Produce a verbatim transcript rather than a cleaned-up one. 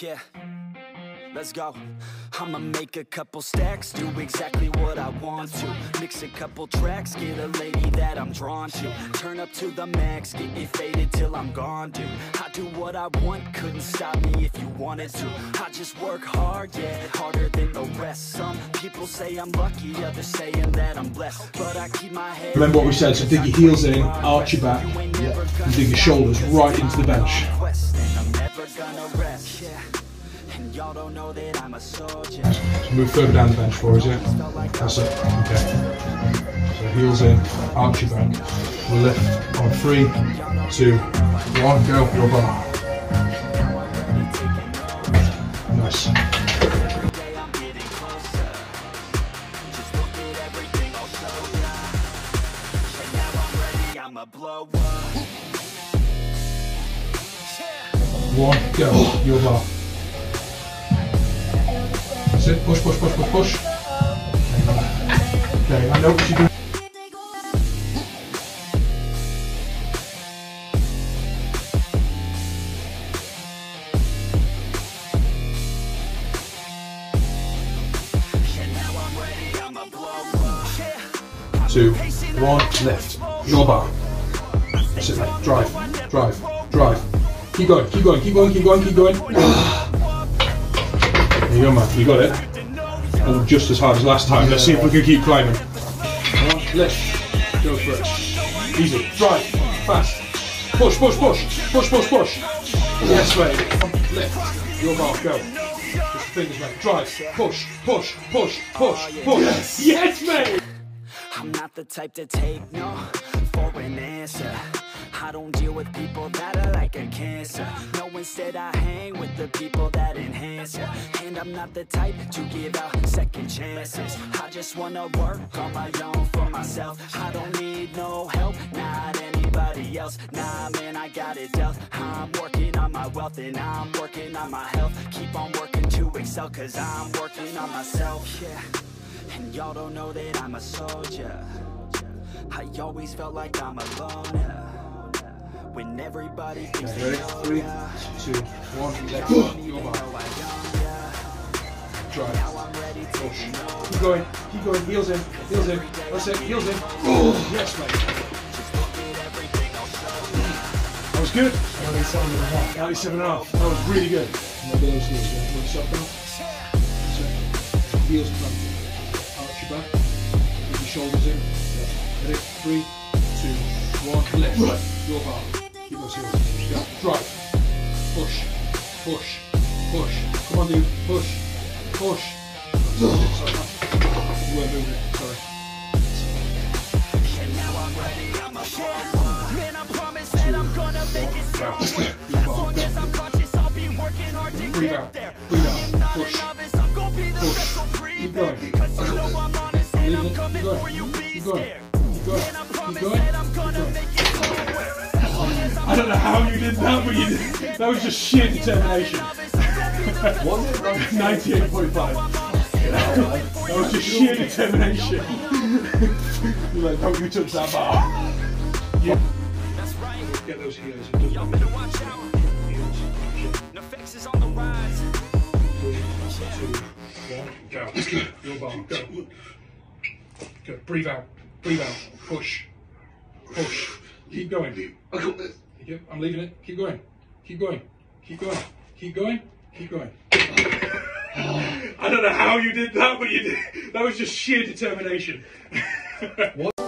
Yeah, let's go. I'ma make a couple stacks, do exactly what I want to. Mix a couple tracks, get a lady that I'm drawn to. Turn up to the max, get me faded till I'm gone, dude. I do what I want, couldn't stop me if you wanted to. I just work hard, yeah, harder than the rest. Some people say I'm lucky, others saying that I'm blessed. But I keep my head. Remember what we said, so dig your heels in, arch your back, yeah. And dig your shoulders right into the bench. Y'all don't know that I'm a soldier. So move further down the bench for us, yeah? That's it, okay. So heels in, arch your back. We'll lift on three, two, one, go, your bar. Nice. One, go, your bar. Push, push, push, push, push. Okay, I know what you're doing. Two, one, lift. Your bar. Sit there. Drive, drive, drive. Keep going, keep going, keep going, keep going, keep going. You go, man. You got it. Oh, just as hard as last time. Let's see if we can keep climbing. Lift. Go for it. Easy. Drive. Fast. Push, push, push. Push, push, push. Yes, mate. Lift. Your mark. Go. Just fingers, mate. Drive. Push, push, push, push, push. Yes, yes mate. I'm not the type to take no for an answer. I don't deal with people that are like a cancer. No, instead I hang with the people that enhance ya. And I'm not the type to give out second chances. I just wanna work on my own for myself. I don't need no help, not anybody else. Nah, man, I got it dealt. I'm working on my wealth and I'm working on my health. Keep on working to excel, cause I'm working on myself. Yeah, and y'all don't know that I'm a soldier. I always felt like I'm alone, yeah. When everybody thinks okay, ready? Three, two, one, left. Your bar. Drive. Push. Keep going, keep going, heels in, heels in, that's it, heels in. Oh, yes, mate. That was good. ninety-seven and a half. ninety-seven and a half. That was really good. Heels front. Arch your back. Keep your shoulders in. Ready? Three, two, one, left. Right. Your bar. Keep those heels. Go. Drive. Push. Push. Push. Come on, dude. Push. Push. Sorry, you weren't moving it. Sorry. Breathe out. Breathe out. Push. Push. Keep going. Keep going. Keep going. Keep going. Keep going. I don't know how you did that, but you did. That was just sheer determination. Was it? ninety-eight point five. That was just sheer determination. You're like, don't you touch that bar. Yeah. That's right. Get those heels. Y'all better watch out. Nefex is on the rise. Go. Your bar. Go. Go. Breathe out. Breathe out. Push. Push. Keep going. I got this. I'm leaving it. Keep going. Keep going. Keep going. Keep going. Keep going. I don't know how you did that, but you did. That was just sheer determination. What?